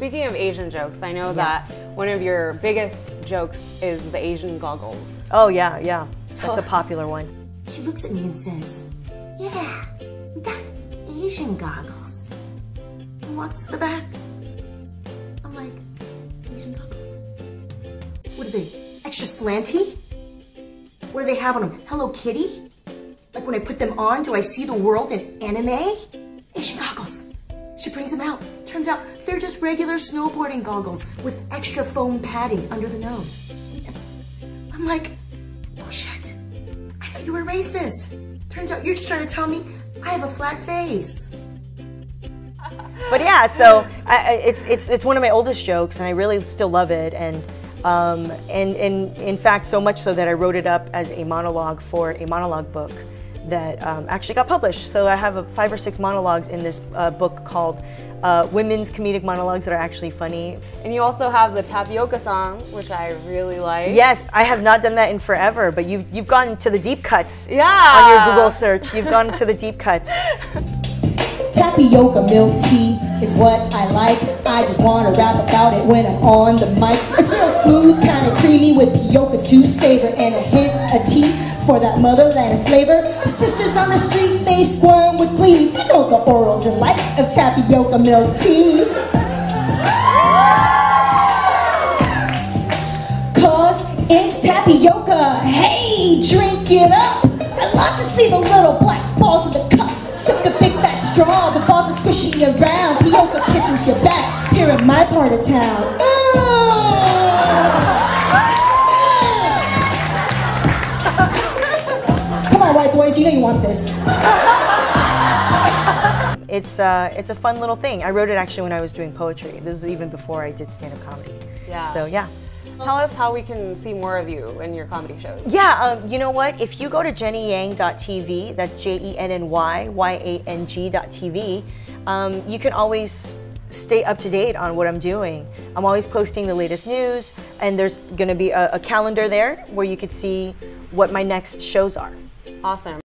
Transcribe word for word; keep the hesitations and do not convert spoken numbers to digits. Speaking of Asian jokes, I know yeah. that one of your biggest jokes is the Asian goggles. Oh yeah, yeah. That's a popular one. She looks at me and says, yeah, that Asian goggles. And walks to the back. I'm like, Asian goggles? What are they, extra slanty? What do they have on them, Hello Kitty? Like when I put them on, do I see the world in anime? Asian goggles. She brings them out. Turns out they're just regular snowboarding goggles with extra foam padding under the nose. I'm like, oh shit, I thought you were racist. Turns out you're just trying to tell me I have a flat face. But yeah, so I, it's, it's, it's one of my oldest jokes and I really still love it. And Um, and, and in fact, so much so that I wrote it up as a monologue for a monologue book that um, actually got published. So I have a five or six monologues in this uh, book called uh, Women's Comedic Monologues that are actually funny. And you also have the Tapioca song, which I really like. Yes, I have not done that in forever, but you've, you've gotten to the deep cuts. Yeah. On your Google search, you've gone to the deep cuts. Tapioca milk tea is what I like. I just want to rap about it when I'm on the mic. It's real smooth, kind of creamy, with piocas to savor, and a hint of tea for that motherland flavor. Sisters on the street, they squirm with glee. They know the oral delight of tapioca milk tea. Cause it's tapioca. Hey, drink it up. I love to see the little black balls in the cup. Sip the big fat straw, the balls are squishing around. Tapioca kisses your back, here in my part of town. Ooh. Ooh. Come on, white boys, you know you want this. It's, uh, it's a fun little thing. I wrote it actually when I was doing poetry. This is even before I did stand-up comedy. Yeah. So yeah. Tell us how we can see more of you in your comedy shows. Yeah, um, you know what? If you go to Jenny Yang dot T V, that's J E N N Y Y A N G dot T V, um, you can always stay up to date on what I'm doing. I'm always posting the latest news, and there's going to be a, a calendar there where you could see what my next shows are. Awesome.